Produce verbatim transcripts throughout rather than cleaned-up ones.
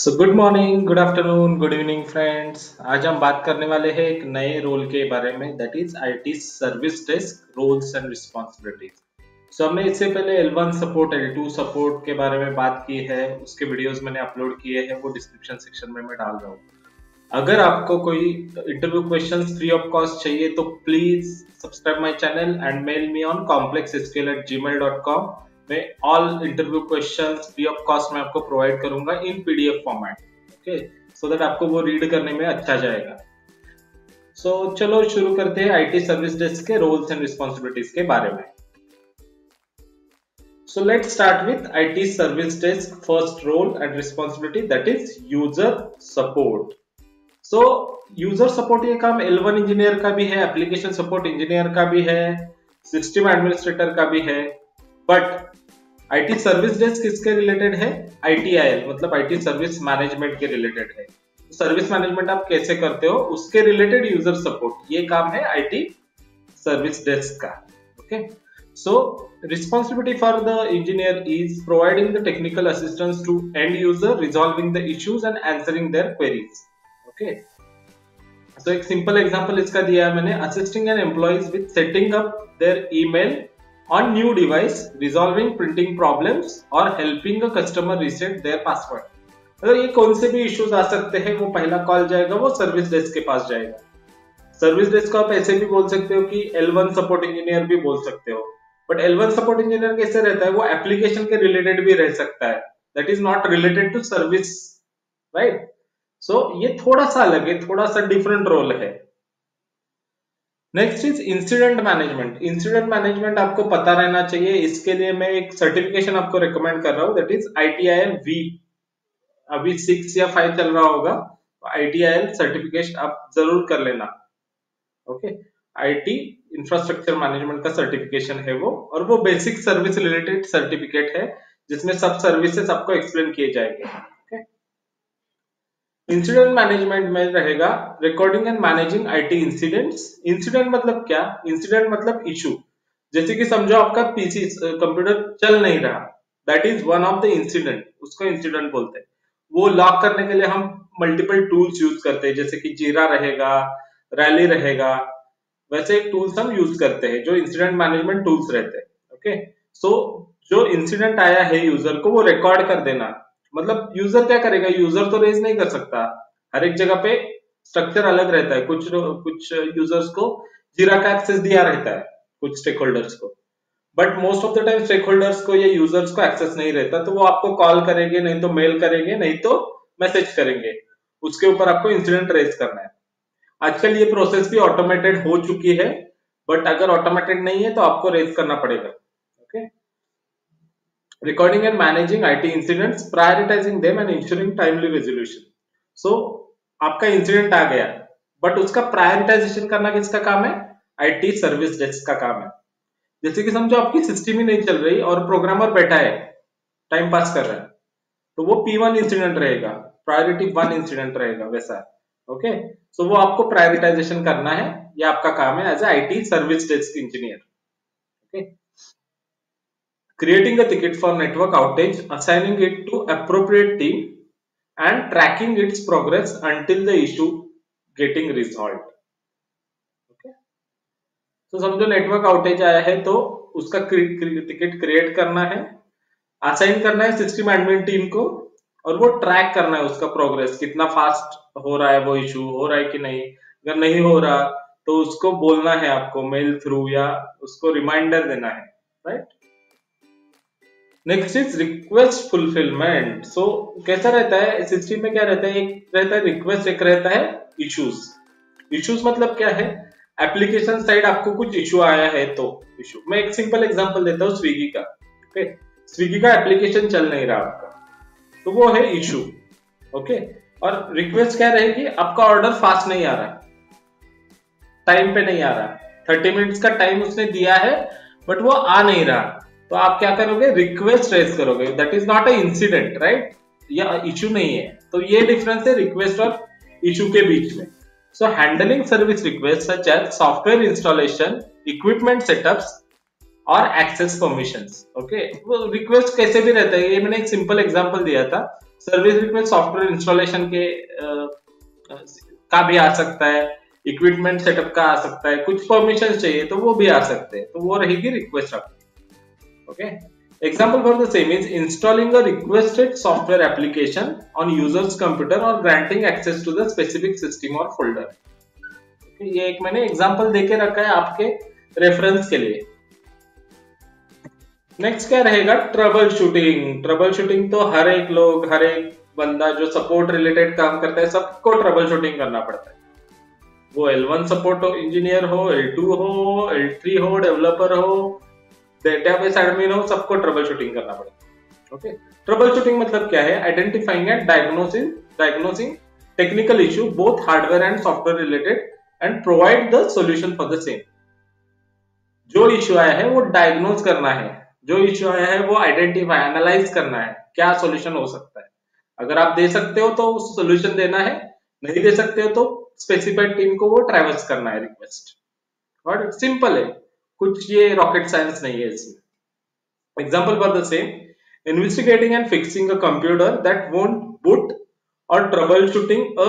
सो good morning, good afternoon, good evening friends. आज हम बात करने वाले हैं एक नए रोल के बारे में, that is IT service desk roles and responsibilities. So हमने इससे पहले L one support, L two support के बारे में बात की है, उसके वीडियोस मैंने अपलोड किए हैं, वो डिस्क्रिप्शन सेक्शन में मैं डाल रहा हूँ। अगर आपको कोई interview question free of cost चाहिए तो please subscribe my channel and mail me on complex S Q L at ji mail dot com. मैं all interview questions free of cost में आपको प्रोवाइड करूंगा in PDF format, okay, so that आपको वो read करने में अच्छा जाएगा। सो so, चलो शुरू करते हैं आईटी सर्विस डेस्क के रोल्स एंड रिस्पॉन्सिबिलिटीज के बारे में। So let's start with IT service desk first role and responsibility, that is user support. So user support ये काम एल वन इंजीनियर का भी है, एप्लीकेशन सपोर्ट इंजीनियर का भी है, सिस्टम एडमिनिस्ट्रेटर का भी है, बट आईटी सर्विस डेस्क किसके रिलेटेड है? आई टी आई एल, मतलब आईटी सर्विस मैनेजमेंट के रिलेटेड है। सर्विस मैनेजमेंट आप कैसे करते हो, उसके रिलेटेड यूजर सपोर्ट, ये काम है आईटी सर्विस डेस्क का। Okay, so responsibility for the engineer is providing the technical assistance to end user, resolving the issues and answering their queries. Okay, so एक सिंपल एग्जांपल इसका दिया है मैंने, assisting an employees with setting up their email on new device, resolving printing problems और helping a customer reset their password। अगर ये कौन से भी इश्यूज आ सकते हैं, वो पहला कॉल जाएगा वो सर्विस डेस्क के पास जाएगा। सर्विस डेस्क को आप ऐसे भी बोल सकते हो कि एल वन सपोर्ट इंजीनियर भी बोल सकते हो, but L one support engineer कैसे रहता है, वो एप्लीकेशन के रिलेटेड भी रह सकता है, that is not related to service, right. So ये थोड़ा सा अलग है, थोड़ा सा डिफरेंट रोल है। Next is incident management. Incident management आपको पता रहना चाहिए, इसके लिए मैं एक सर्टिफिकेशन आपको रेकमेंड कर रहा हूँ, that is I T I L V. अभी सिक्स या फाइव चल रहा होगा, I T I L certification आप जरूर कर लेना। ओके, आईटी इंफ्रास्ट्रक्चर मैनेजमेंट का सर्टिफिकेशन है वो, और वो बेसिक सर्विस रिलेटेड सर्टिफिकेट है जिसमें सब सर्विसेज आपको एक्सप्लेन किए जाएंगे। इंसिडेंट मैनेजमेंट में रहेगा recording and managing IT incidents. Incident मतलब क्या? इंसिडेंट मतलब इशू। जैसे कि समझो आपका पीसी, कंप्यूटर चल नहीं रहा, that is one of the incident, उसको इंसिडेंट बोलते हैं। वो लॉक करने के लिए हम मल्टीपल टूल्स यूज करते हैं, जैसे कि जीरा रहेगा, रैली रहेगा, वैसे एक टूल्स हम यूज करते हैं जो इंसिडेंट मैनेजमेंट टूल्स रहते हैं। ओके, सो जो इंसिडेंट आया है यूजर को, वो रिकॉर्ड कर देना। मतलब यूजर क्या करेगा, यूजर तो रेज नहीं कर सकता, हर एक जगह पे स्ट्रक्चर अलग रहता है, कुछ कुछ यूजर्स को जीरा का एक्सेस दिया रहता है, कुछ स्टेक होल्डर्स को, but most of the time stakeholders को या यूजर्स को एक्सेस नहीं रहता, तो वो आपको कॉल करेंगे, नहीं तो मेल करेंगे, नहीं तो मैसेज करेंगे, उसके ऊपर आपको इंसिडेंट रेज करना है। आजकल ये प्रोसेस भी ऑटोमेटेड हो चुकी है, बट अगर ऑटोमेटेड नहीं है तो आपको रेज करना पड़ेगा। Okay, recording and managing I T incidents, prioritizing them and ensuring timely resolution। So आपका इंसिडेंट आ गया, बट उसका प्रायोरिटाइजेशन करना किसका काम है? आईटी सर्विस डेस्क का काम है। जैसे कि समझो आपकी सिस्टम ही नहीं चल रही और प्रोग्रामर बैठा है, टाइम पास कर रहा है, तो वो पी वन इंसिडेंट रहेगा, प्रायोरिटी वन इंसिडेंट रहेगा, वैसा। ओके, सो so, वो आपको प्रायोरिटाइजेशन करना है, यह आपका काम है as a IT service desk engineer. Okay, creating a ticket for network outage, assigning it to appropriate team and tracking its progress until the issue getting resolved। okay, so समझो network outage आया है तो उसका ticket create करना है, assign करना है system admin team को, और वो track करना है उसका progress, कितना fast हो रहा है, वो issue हो रहा है कि नहीं। अगर नहीं हो रहा तो उसको बोलना है आपको mail through या उसको reminder देना है, right। Next is request fulfilment. So कैसा रहता है सिस्टम में, क्या रहता है, एक रहता है रिक्वेस्ट, एक रहता है इश्यूज। इश्यूज मतलब क्या है, एप्लीकेशन साइड आपको कुछ इशू आया है तो इशू। मैं एक सिंपल एग्जांपल देता हूँ स्विगी का। ओके, स्विगी का एप्लीकेशन चल नहीं रहा आपका, तो वो है इशू। ओके, और रिक्वेस्ट क्या रहेगी, आपका ऑर्डर फास्ट नहीं आ रहा, टाइम पे नहीं आ रहा, थर्टी मिनट्स का टाइम उसने दिया है बट वो आ नहीं रहा, तो आप क्या करोगे, रिक्वेस्ट रेज करोगे, that is not a incident, right, या इशू नहीं है। तो ये डिफरेंस है रिक्वेस्ट और इशू के बीच में। So handling service request such as software installation, equipment setups और एक्सेस परमिशंस। ओके, वो रिक्वेस्ट कैसे भी रहता है, ये मैंने एक सिंपल एग्जांपल दिया था, सर्विस रिक्वेस्ट सॉफ्टवेयर इंस्टॉलेशन के आ, का भी आ सकता है, इक्विपमेंट सेटअप का आ सकता है, कुछ परमिशन चाहिए तो वो भी आ सकते हैं, तो वो रहेगी रिक्वेस्ट आपकी। Okay, example for the same is installing a requested software application on users computer और granting access to the specific system और फोल्डर। ये एक मैंने एग्जाम्पल देके रखा है आपके रेफरेंस के लिए। नेक्स्ट क्या रहेगा, ट्रबल शूटिंग। ट्रबल शूटिंग तो हर एक लोग, हर एक बंदा जो सपोर्ट रिलेटेड काम करता है, सबको ट्रबल शूटिंग करना पड़ता है। वो एल वन सपोर्ट इंजीनियर हो, एल टू हो, एल थ्री हो, डेवलपर हो, डेटाबेस एडमिन हो, सबको ट्रबल शूटिंग करना पड़ता है। ओके, ट्रबल शूटिंग मतलब क्या है, identifying and diagnosing diagnosing technical issue both hardware and software related and provide the solution for the same. जो इश्यू आया है वो डायग्नोज करना है, जो इश्यू आया है वो आइडेंटिफाई एनालाइज करना है, क्या सोल्यूशन हो सकता है। अगर आप दे सकते हो तो सोल्यूशन देना है, नहीं दे सकते हो तो स्पेसिफाइड टीम को वो ट्रैवर्स करना है रिक्वेस्ट। और सिंपल है, कुछ ये रॉकेट साइंस नहीं है इसमें। Example for the same, investigating and fixing a computer that won't boot और troubleshooting a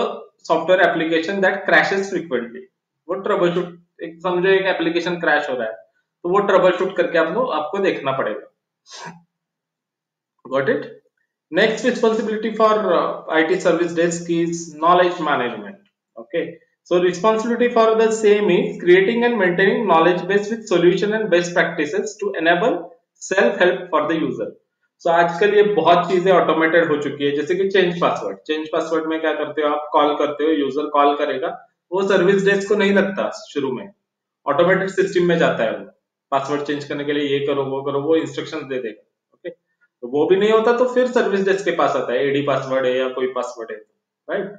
software application that crashes frequently. वो ट्रबल शूट, एक समझो एक एप्लीकेशन क्रैश हो रहा है तो वो ट्रबल शूट करके आप लोग आपको देखना पड़ेगा। Got it. Next responsibility for IT service desk is knowledge management. Okay, so responsibility for the same is creating and maintaining knowledge base with solution and best practices to enable self help for the user. So, आजकल ये बहुत चीजें automated हो चुकी है, जैसे कि change password. Change password में क्या करते हो आप, कॉल करते हो, यूजर कॉल करेगा, वो सर्विस डेस्क को नहीं लगता, शुरू में ऑटोमेटेड सिस्टम में जाता है वो, पासवर्ड चेंज करने के लिए ये करो वो करो, वो इंस्ट्रक्शंस दे देगा। ओके, तो वो भी नहीं होता तो फिर सर्विस डेस्क के पास आता है, एडी पासवर्ड है या कोई पासवर्ड है, राइट।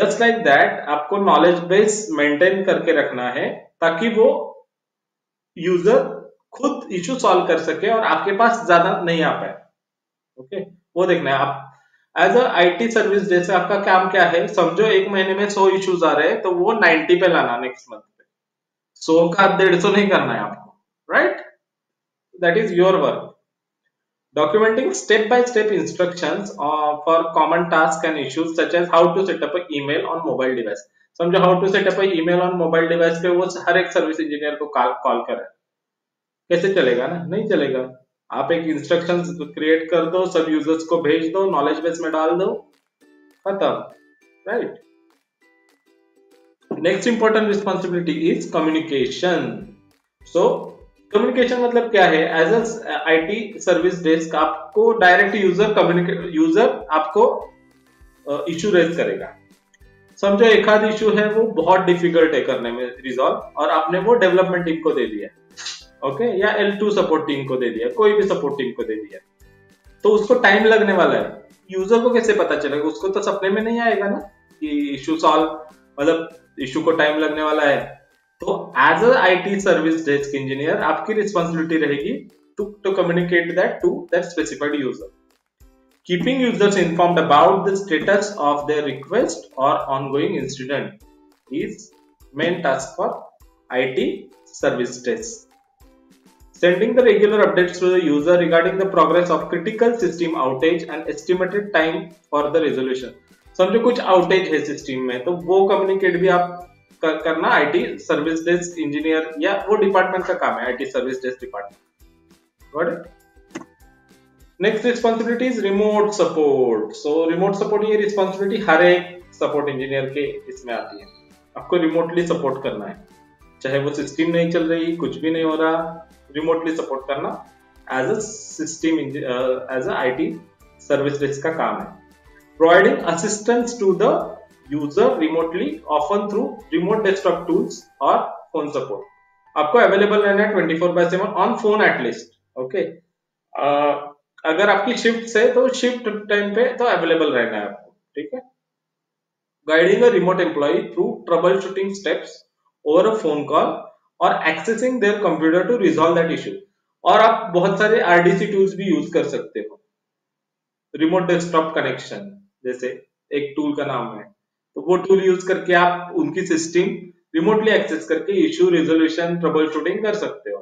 जस्ट लाइक दैट आपको नॉलेज बेस मेंटेन करके रखना है ताकि वो यूजर खुद इश्यू सॉल्व कर सके और आपके पास ज्यादा नहीं आ पाए। ओके, वो देखना है आप एज अ आईटी सर्विस जैसे आपका काम क्या है। समझो एक महीने में सौ इश्यूज आ रहे हैं तो वो नब्बे पे लाना नेक्स्ट मंथ पे, सौ का डेढ़ सौ नहीं करना है आपको, right. That is your work. Documenting step by step instructions for common task and issues such as how to set up email on mobile device. समझो how to set up email on mobile device पे वो हर एक service engineer को call कर रहा है, कैसे चलेगा ना, नहीं चलेगा। आप एक इंस्ट्रक्शंस क्रिएट कर दो, सब यूजर्स को भेज दो, नॉलेज बेस में डाल दो, खत्म, right. Next important responsibility is communication. So communication मतलब क्या है, as a IT service desk आपको डायरेक्ट यूजर कम्युनिकेट यूजर आपको इश्यू रेज करेगा। समझो एक आध इश्यू है वो बहुत डिफिकल्ट है करने में रिजॉल्व, और आपने वो डेवलपमेंट टीम को दे दिया, ओके okay, या एल टू सपोर्ट टीम को दे दिया, कोई भी सपोर्ट टीम को दे दिया, तो उसको टाइम लगने वाला है। यूजर को कैसे पता चलेगा, उसको तो सपने में नहीं आएगा ना कि इशू सॉल्व मतलब इशू को टाइम लगने वाला है। तो as a IT service desk engineer आपकी रिस्पॉन्सिबिलिटी रहेगी to to communicate that to that specified user, keeping users informed about the status of their request और ongoing incident is main task for IT service desk. Sending the regular updates to the user regarding the progress of critical system outage and estimated time for the resolution. समझो कुछ outage है system में तो वो communicate भी आप कर, करना आईटी सर्विस डेस्क इंजीनियर या वो डिपार्टमेंट का काम है, IT service desk department, got it. Next responsibility is remote support. So remote support ये रिस्पॉन्सिबिलिटी हर एक सपोर्ट इंजीनियर के इसमें आती है, आपको रिमोटली सपोर्ट करना है, चाहे वो सिस्टम नहीं चल रही, कुछ भी नहीं हो रहा, रिमोटली सपोर्ट करना as a system as a IT service desk का काम है। Providing assistance to the user remotely often through remote desktop tools और फोन सपोर्ट। आपको अवेलेबल रहना है twenty four by seven on phone at least. Okay, अगर आपकी शिफ्ट है तो शिफ्ट टाइम पे तो अवेलेबल रहना है आपको, ठीक है। Guiding a remote employee through troubleshooting steps over a phone call और accessing their computer to resolve that issue. और आप बहुत सारे आरडीसी टूल्स भी यूज कर सकते हो, रिमोट डेस्कटॉप कनेक्शन जैसे एक टूल का नाम है, तो वो टूल यूज करके आप उनकी सिस्टम रिमोटली एक्सेस करके इश्यू रिजोल्यूशन ट्रबल शूटिंग कर सकते हो,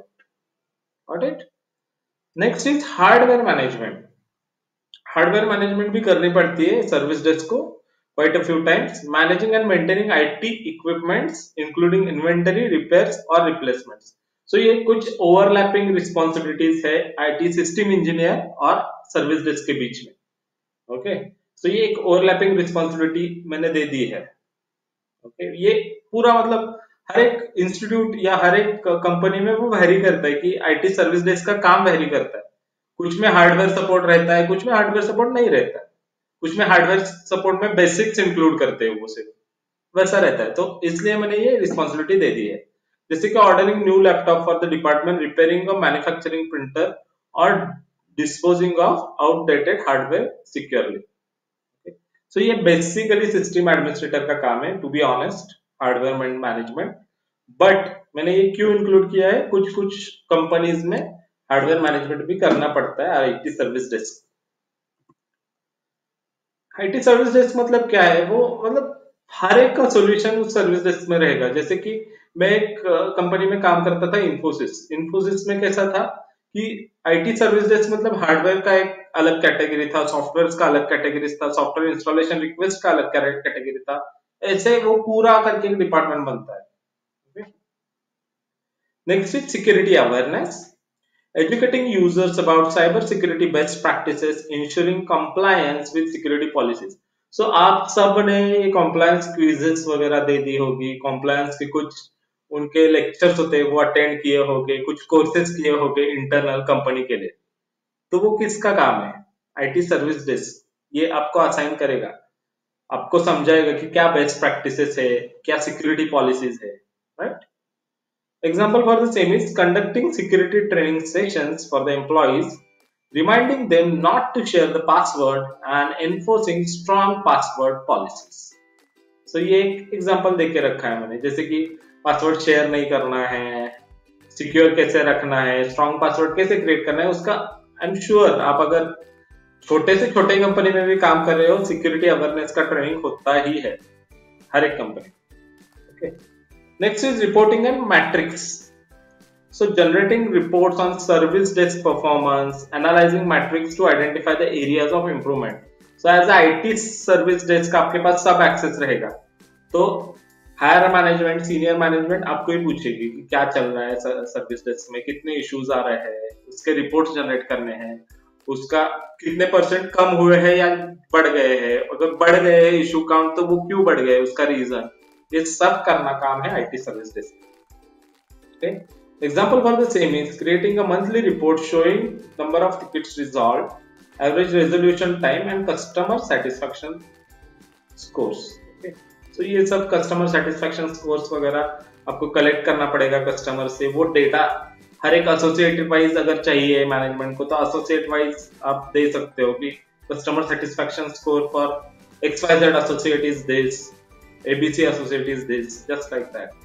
got it. Next is hardware management. Hardware management भी करनी पड़ती है सर्विस डेस्क को quite a few times. Managing and maintaining IT equipments including inventory, repairs और रिप्लेसमेंट्स। सो ये कुछ ओवरलैपिंग रिस्पॉन्सिबिलिटीज है आईटी सिस्टम इंजीनियर और सर्विस डेस्क के बीच में। Okay okay? सो so ये एक ओवरलैपिंग रिस्पॉन्सिबिलिटी मैंने दे दी है। Okay okay? ये पूरा मतलब हर एक इंस्टीट्यूट या हर एक कंपनी में वो वेरी करता है कि आईटी सर्विस डेस्क का काम वेरी करता है। कुछ में हार्डवेयर सपोर्ट रहता है, कुछ में हार्डवेयर सपोर्ट नहीं रहता है, कुछ में हार्डवेयर सपोर्ट में बेसिक्स इंक्लूड करते हैं वो सिर्फ, वैसा रहता है। तो इसलिए मैंने ये रिस्पॉन्सिबिलिटी दे दी है, जैसे कि ordering new laptop for the department, repairing और मैन्युफैक्चरिंग प्रिंटर और disposing of outdated hardware securely. So ये बेसिकली सिस्टम एडमिनिस्ट्रेटर का काम है, to be honest, hardware management. But मैंने ये क्यों इंक्लूड किया है, कुछ कुछ कंपनीज में हार्डवेयर मैनेजमेंट भी करना पड़ता है IT service desk. IT service desk मतलब क्या है, वो मतलब हर एक का सॉल्यूशन उस सर्विस डेस्क में रहेगा। जैसे कि मैं एक कंपनी में काम करता था, इंफोसिस। इंफोसिस में कैसा था कि आईटी सर्विस डेस्क मतलब हार्डवेयर का एक अलग कैटेगरी था, सॉफ्टवेयर का अलग कैटेगरी था, सॉफ्टवेयर इंस्टॉलेशन रिक्वेस्ट का अलग कैटेगरी था, ऐसे वो पूरा करके एक डिपार्टमेंट बनता है। Next is security awareness, educating users about cyber security best practices, ensuring compliance with security policies. So आप सब ने compliance quizzes वगैरह दे दी होगी, compliance के कुछ उनके lectures होते हैं वो attend किए होंगे, कुछ courses किए होंगे internal company के लिए। तो वो किसका काम है, आई टी service desk ये आपको assign करेगा, आपको समझाएगा कि क्या best practices है, क्या security policies है, right? Example for the same is conducting security training sessions for the employees, reminding them not to share the password and enforcing strong password policies. So ये एक example देके रखा है मैंने, जैसे कि password share नहीं करना है, secure कैसे रखना है, strong password कैसे create करना है, उसका I'm sure आप अगर छोटे से छोटे कंपनी में भी काम कर रहे हो security awareness का training होता ही है हर एक company. Okay. Next is reporting and metrics. So generating reports on service desk performance, analyzing metrics to identify the areas of improvement. So as a I T service desk आपके पास सब access रहेगा, तो higher management, senior management आपको ही पूछेगी कि क्या चल रहा है service desk में, कितने issues आ रहे हैं, उसके reports generate करने हैं, उसका कितने percent कम हुए हैं या बढ़ गए हैं, अगर बढ़ गए हैं issue count तो वो क्यों बढ़ गए, उसका reason, ये सब करना काम है IT service desk. Example for the same is creating a monthly report showing number of tickets resolve, average resolution time and customer satisfaction scores. So ये सब कस्टमर सेटिस्फैक्शन स्कोर्स वगैरह आपको कलेक्ट करना पड़ेगा कस्टमर से, वो डेटा हर एक associate wise अगर चाहिए मैनेजमेंट को तो एसोसिएट वाइज आप दे सकते हो कि customer satisfaction score for X Y Z associate is this, A B C associate is this, just like that.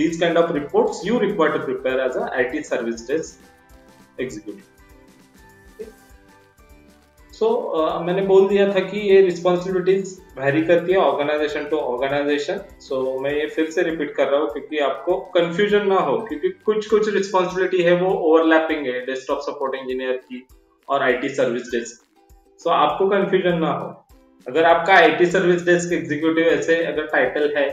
These kind of reports you require to prepare as a I T service desk executive. Okay. So uh, मैंने बोल दिया था कि ये responsibilities vary करती है organization to organization. So मैं ये फिर से repeat कर रहा हूँ क्योंकि आपको confusion ना हो, क्योंकि कुछ कुछ responsibility है वो overlapping है desktop support engineer की और I T service desk. So आपको confusion ना हो। अगर आपका आईटी सर्विस डेस्क एग्जीक्यूटिव ऐसे अगर टाइटल है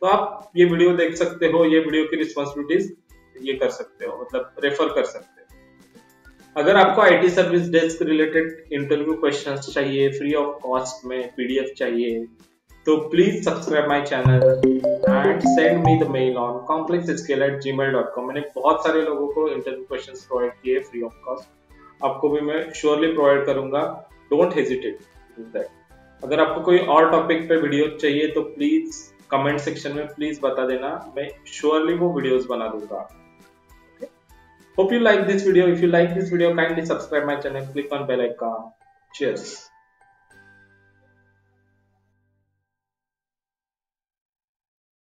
तो आप ये वीडियो देख सकते हो, ये वीडियो की रिस्पांसिबिलिटीज ये कर सकते हो, मतलब रेफर कर सकते हो। अगर आपको IT service desk related interview questions चाहिए फ्री ऑफ कॉस्ट में, पीडीएफ चाहिए, तो please subscribe my channel and send me the mail on complex scale at ji mail dot com. मैंने बहुत सारे लोगों को इंटरव्यू क्वेश्चंस प्रोवाइड किए फ्री ऑफ कॉस्ट, आपको भी मैं श्योरली प्रोवाइड करूंगा, डोंट हेजिटेट टू दैट। अगर आपको कोई और टॉपिक पे वीडियो चाहिए तो प्लीज कमेंट सेक्शन में प्लीज बता देना, मैं श्योरली वो वीडियोस बना दूंगा। Hope you like this video, if you like this video kindly subscribe my channel, click on bell icon. Cheers.